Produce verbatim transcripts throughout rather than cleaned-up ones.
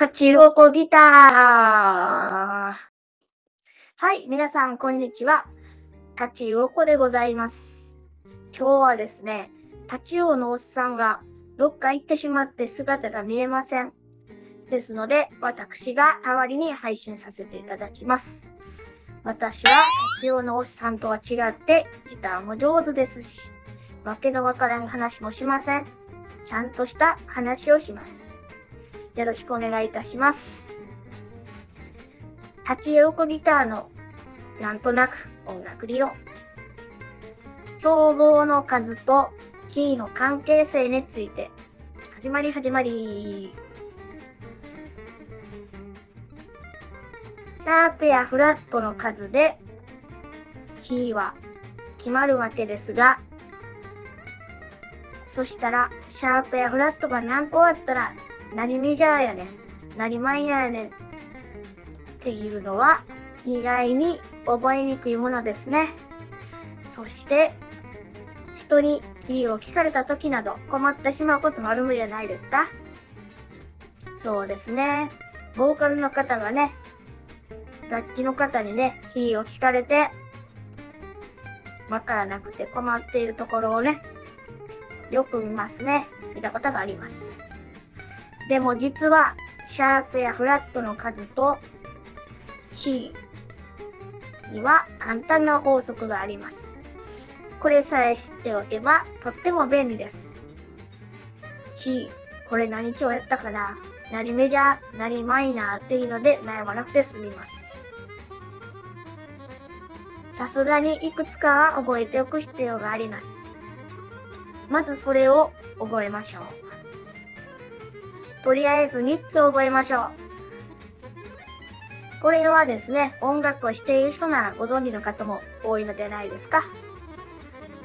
カチロコギター。はい、皆さんこんにちは。タチウオコでございます。今日はですね、タチウオのおっさんがどっか行ってしまって姿が見えません。ですので、私が代わりに配信させていただきます。私はタチウオのおっさんとは違って、ギターも上手ですし、わけのわからん話もしません。ちゃんとした話をします。よろしくお願いいたします。タチウオコギターのなんとなく音楽理論。競合の数とキーの関係性について。始まり始まり。シャープやフラットの数でキーは決まるわけですが、そしたらシャープやフラットが何個あったら何メジャーやねん、何マイナーやねんっていうのは意外に覚えにくいものですね。そして人にキーを聞かれた時など困ってしまうこともあるのじゃないですか。そうですね、ボーカルの方がね、楽器の方にね、キーを聞かれてわからなくて困っているところをね、よく見ますね。見たことがあります。でも実はシャープやフラットの数とキーには簡単な法則があります。これさえ知っておけばとっても便利です。キー、これ何調やったかな？何メジャー、何マイナーっていうので悩まなくて済みます。さすがにいくつかは覚えておく必要があります。まずそれを覚えましょう。とりあえずみっつ覚えましょう。これはですね、音楽をしている人ならご存知の方も多いのではないですか。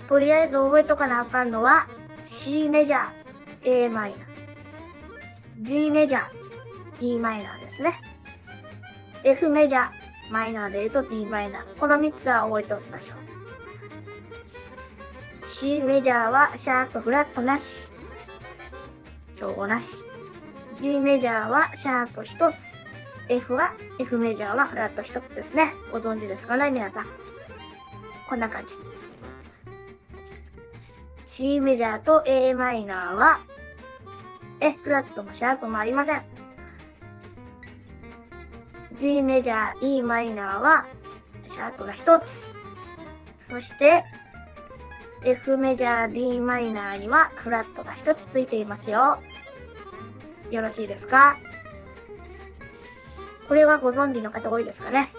とりあえず覚えとかなあかんのは C メジャー、A マイナー、G メジャー、E マイナーですね。F メジャー、マイナーで言うと D マイナー。このみっつは覚えておきましょう。C メジャーはシャープフラットなし、調合なし。G メジャーはシャープひとつ。F は F メジャーはフラット一つですね。ご存知ですかね、皆さん。こんな感じ。C メジャーと A マイナーは、え、フラットもシャープもありません。G メジャー、E マイナーは、シャープが一つ。そして、F メジャー、D マイナーには、フラットが一つついていますよ。よろしいですか？これはご存知の方多いですかね。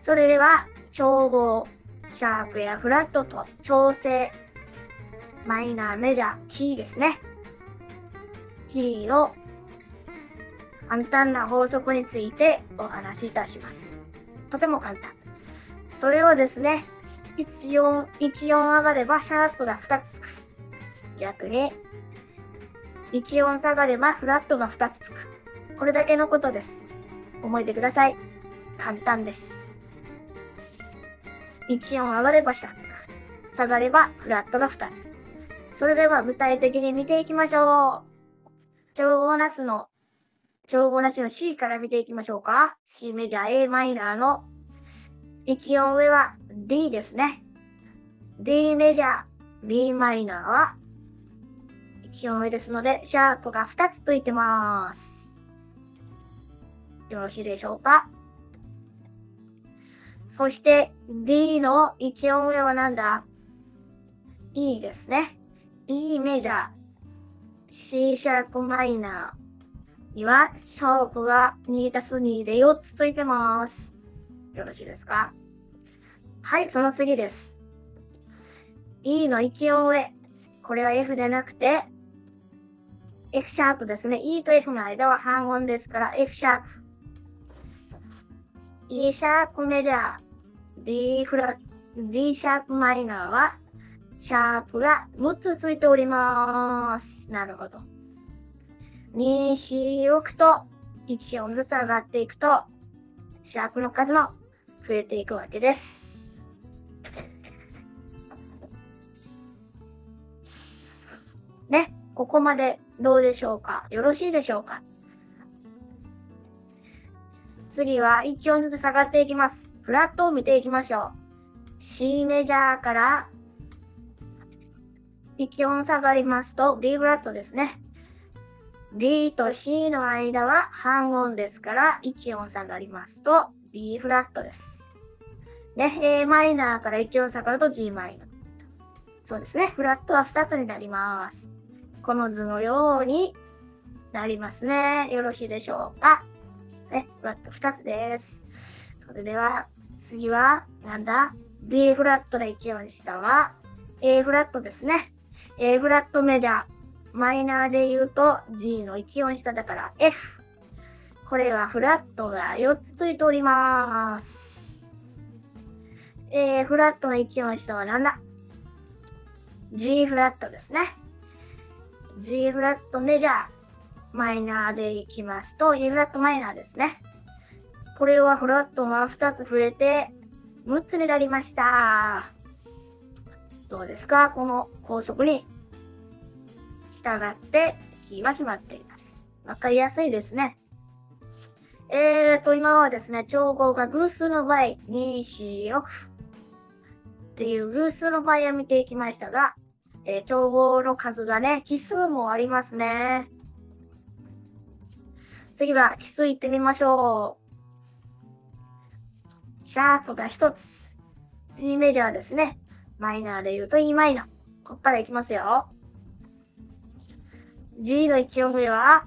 それでは、調合、シャープやフラットと調整、マイナー、メジャー、キーですね。キーの簡単な法則についてお話しいたします。とても簡単。それをですね、いち、よん、いち、よん上がればシャープがふたつつく。逆に、いち、よん下がればフラットがふたつつく。これだけのことです。覚えてください。簡単です。いち音上がればシャープ、下がればフラットがふたつ。それでは具体的に見ていきましょう。調合なしの、調合なしの C から見ていきましょうか。C メジャー A マイナーのいち音上は D ですね。D メジャー B マイナーはいち音上ですので、シャープがふたつついてます。よろしいでしょうか。そして D のいち音上はなんだ？ E ですね。E メジャー C シャープマイナーにはシャープが にたすに でよっつついてます。よろしいですか。はい、その次です。 E のいち音上、これは F じゃなくて F シャープですね。 E と F の間は半音ですから F シャープ。E シャープメジャー、D フラ、D シャープマイナーは、シャープがむっつついております。なるほど。に、よん、ろくといち音ずつ上がっていくと、シャープの数も増えていくわけです。ね、ここまでどうでしょうか。よろしいでしょうか。次はいち音ずつ下がっていきます。フラットを見ていきましょう。C メジャーからいち音下がりますと B フラットですね。B と C の間は半音ですからいち音下がりますと B フラットです。ね、A マイナーからいち音下がると G マイナー。そうですね。フラットはふたつになります。この図のようになりますね。よろしいでしょうか。ね、フラットふたつです。それでは次はなんだ ?B フラットでいち音下は A フラットですね。A フラットメジャー。マイナーで言うと G のいち音下だから F。これはフラットがよっつついております。A フラットのいち音下はなんだ ?G フラットですね。G フラットメジャー。マイナーでいきますと E フラットマイナーですね。これはフラットがふたつ増えてむっつになりました。どうですか？この法則に従ってキーは決まっています。わかりやすいですね。えーと、今はですね、調合が偶数の場合、に、よん、ろくっていう偶数の場合を見ていきましたが、えー、調合の数がね、奇数もありますね。次は奇数いってみましょう。シャープがひとつ。G メジャーですね。マイナーで言うと E マイナー。ここからいきますよ。G のいち音目は、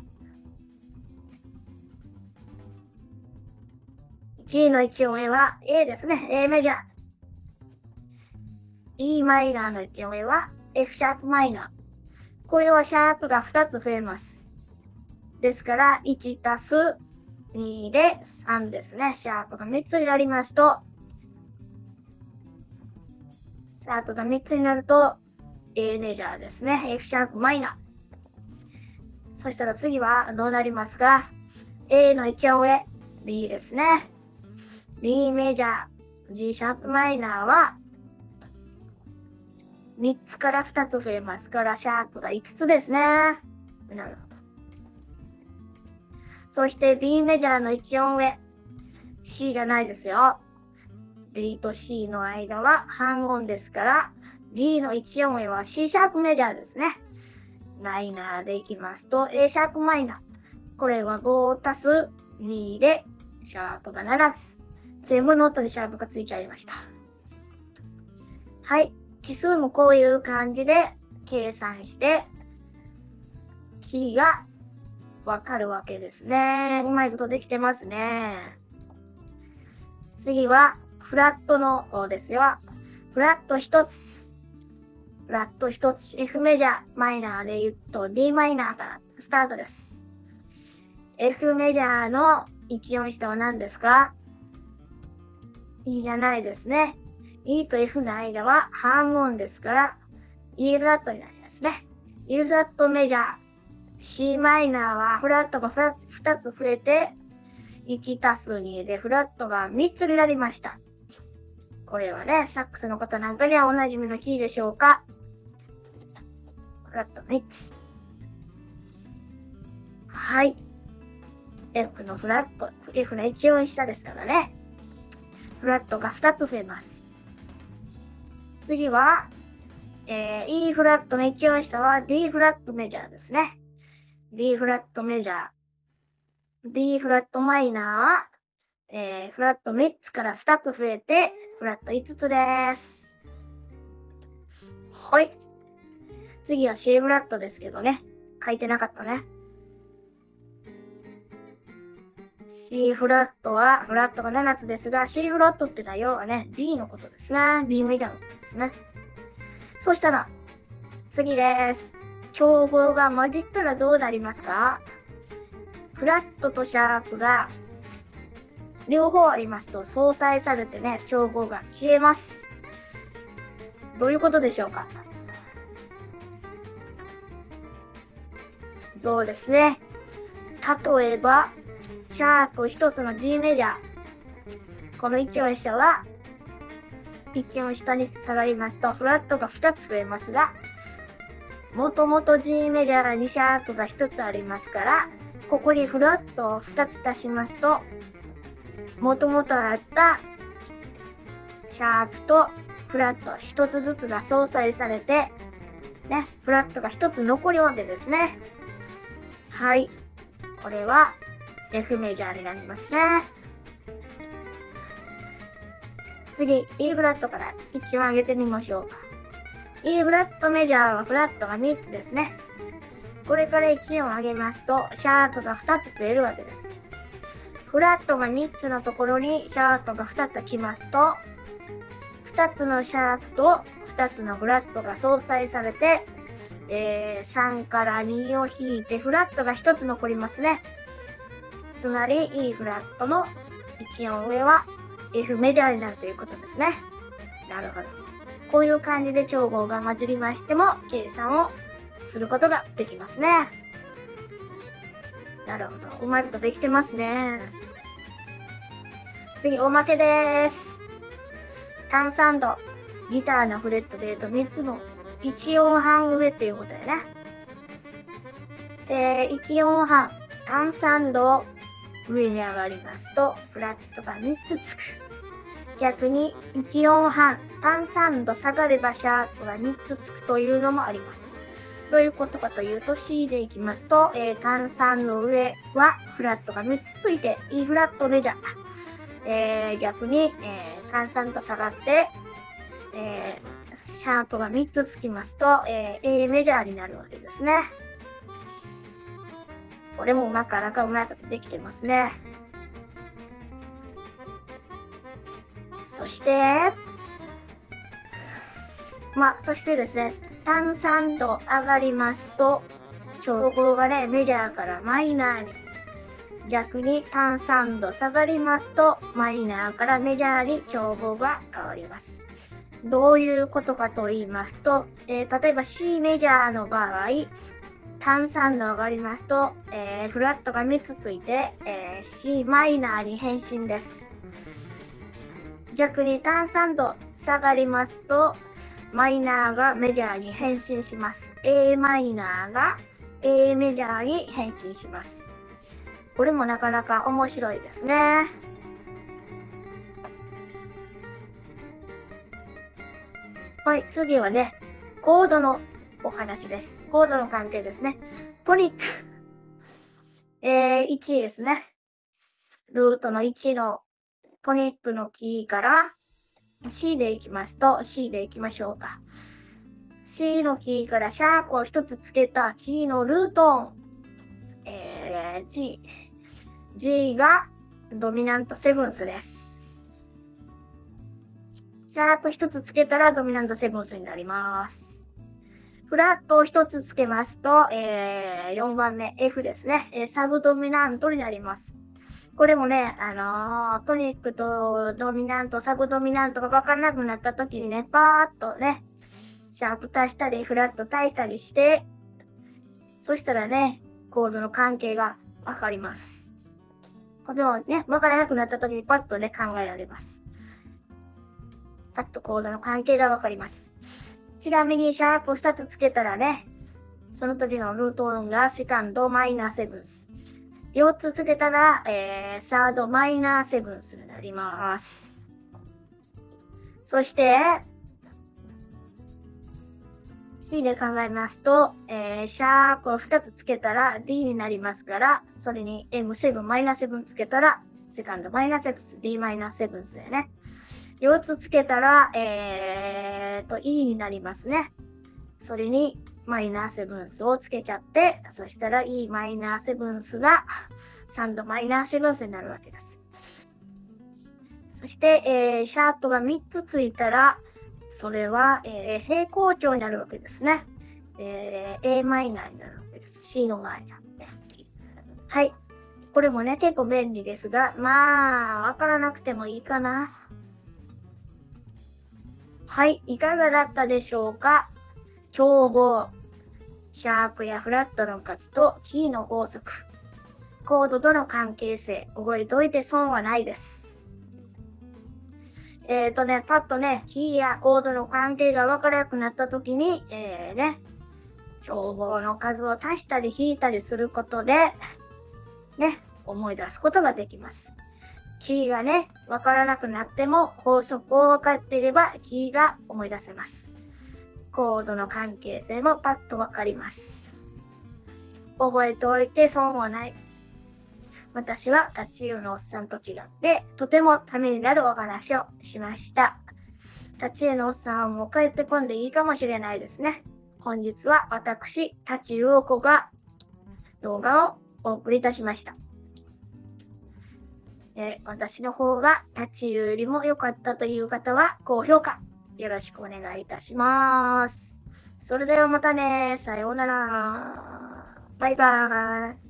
G のいち音目は A ですね。A メジャー。E マイナーのいち音目は F シャープマイナー。これはシャープがふたつ増えます。ですから、いちたすにでさんですね。シャープがみっつになりますと、シャープがみっつになると、A メジャーですね。F シャープマイナー。そしたら次はどうなりますか？ A のいち音上、B ですね。B メジャー、G シャープマイナーは、みっつからふたつ増えますから、シャープがいつつですね。なるほど。そして B メジャーのいち音上 C じゃないですよ。 B と C の間は半音ですから B のいち音上は C シャープメジャーですね。マイナーでいきますと A シャープマイナー。これはごたすにでシャープがななつ。全部の音にシャープがついちゃいました。はい、奇数もこういう感じで計算してキーがわかるわけですね。うまいことできてますね。次はフラットの方ですよ。フラットひとつ。フラットひとつ。F メジャー、マイナーで言うと D マイナーからスタートです。F メジャーのいち音下は何ですか？ E じゃないですね。E と F の間は半音ですから、E フラットになりますね。E フラットメジャー。C マイナーはフラットがふたつ増えていちたすにでフラットがみっつになりました。これはね、サックスの方なんかにはおなじみのキーでしょうか。フラットみっつ。はい。F のフラット、F のいち音下ですからね。フラットがふたつ増えます。次は、えー、E フラットのいち音下は D フラットメジャーですね。D フラットメジャー。D フラットマイナーは、えー、フラットみっつからふたつ増えて、フラットいつつです。はい。次は C フラットですけどね。書いてなかったね。C フラットは、フラットがななつですが、C フラットってのは要はね、D のことですね。B メジャーのことですね。そしたら、次です。調合が混じったらどうなりますか？フラットとシャープが両方ありますと相殺されてね、調合が消えます。どういうことでしょうか？そうですね。例えば、シャープひとつの G メジャー。このいち音下は、いち音下に下がりますと、フラットがふたつ増えますが、もともと G メジャーにシャープがひとつありますから、ここにフラットをふたつ足しますと、もともとあったシャープとフラットひとつずつが相殺されて、ね、フラットがひとつ残るわけですね。はい。これは F メジャーになりますね。次、E フラットから一番上げてみましょうか。E フラットメジャーはフラットがみっつですね。これからいちを上げますと、シャープがふたつ増えるわけです。フラットがみっつのところにシャープがふたつ来ますと、ふたつのシャープとふたつのフラットが相殺されて、えー、さんからにを引いてフラットがひとつ残りますね。つまり E フラットのいち音上は F メジャーになるということですね。なるほど。こういう感じで調合が混じりましても計算をすることができますね。なるほど。うまいことできてますね。次、おまけです。炭酸度。ギターのフレットでみっつのいち音半上ということでね。で、いち音半、単三度上に上がりますと、フラットがみっつつく。逆に、いち音半、単三度下がればシャープがみっつつくというのもあります。どういうことかというと、C でいきますと、えー、単三の上はフラットがみっつついて、E フラットメジャー。えー、逆に、えー、単三度下がって、えー、シャープがみっつつきますと、えー、A メジャーになるわけですね。これもなかなかうまくできてますね。そして、まあ、そしてですね、単三度上がりますと、調合がね、メジャーからマイナーに。逆に単三度下がりますと、マイナーからメジャーに調合が変わります。どういうことかと言いますと、えー、例えば C メジャーの場合、単三度上がりますと、えー、フラットがみっつついて、えー、C マイナーに変身です。逆に単三度下がりますと、マイナーがメジャーに変身します。A マイナーが A メジャーに変身します。これもなかなか面白いですね。はい、次はね、コードのお話です。コードの関係ですね。トニック。えー、いちですね。ルートのいちのトニックのキーから、C でいきますと、C でいきましょうか。C のキーからシャープをひとつつけたキーのルート音。えー、G。G がドミナントセブンスです。シャープひとつつけたらドミナントセブンスになります。フラットをひとつつけますと、えー、よんばんめ F ですね、えー。サブドミナントになります。これもね、あのー、トニックとドミナント、サブドミナントが分かんなくなった時にね、パーっとね、シャープ足したり、フラット足したりして、そしたらね、コードの関係が分かります。これをね、分からなくなった時にパッとね、考えられます。パッとコードの関係が分かります。ちなみに、シャープふたつつけたらね、その時のルート音がセカンドマイナーセブンス。よっつつけたら、えー、サードマイナーセブンスになります。そして、C で考えますと、えー、シャープをふたつつけたら D になりますから、それに エムセブン マイナーセブンつけたら、セカンドマイナーセブンス、D マイナーセブンスでね。よっつつけたら、えーと、E になりますね。それに、マイナーセブンスをつけちゃって、そしたら E マイナーセブンスがさん度マイナーセブンスになるわけです。そして、えー、シャープがみっつついたら、それは、えー、平行調になるわけですね。えー、A マイナーになるわけです。C のマイナー。はい。これもね、結構便利ですが、まあ、わからなくてもいいかな。はい。いかがだったでしょうか。調合。シャープやフラットの数とキーの法則、コードとの関係性、覚えておいて損はないです。えっとね、パッとね、キーやコードの関係が分からなくなったときに、えー、ね、調合の数を足したり引いたりすることで、ね、思い出すことができます。キーがね、わからなくなっても法則を分かっていればキーが思い出せます。コードの関係性もパッと分かります。覚えておいて損はない。私はタチウオのおっさんと違って、とてもためになるお話をしました。タチウオのおっさんはもう帰ってこんでいいかもしれないですね。本日は私、タチウオ子が動画をお送りいたしました。えー、私の方がタチウオよりも良かったという方は高評価よろしくお願いいたします。それではまたね。さようなら。バイバーイ。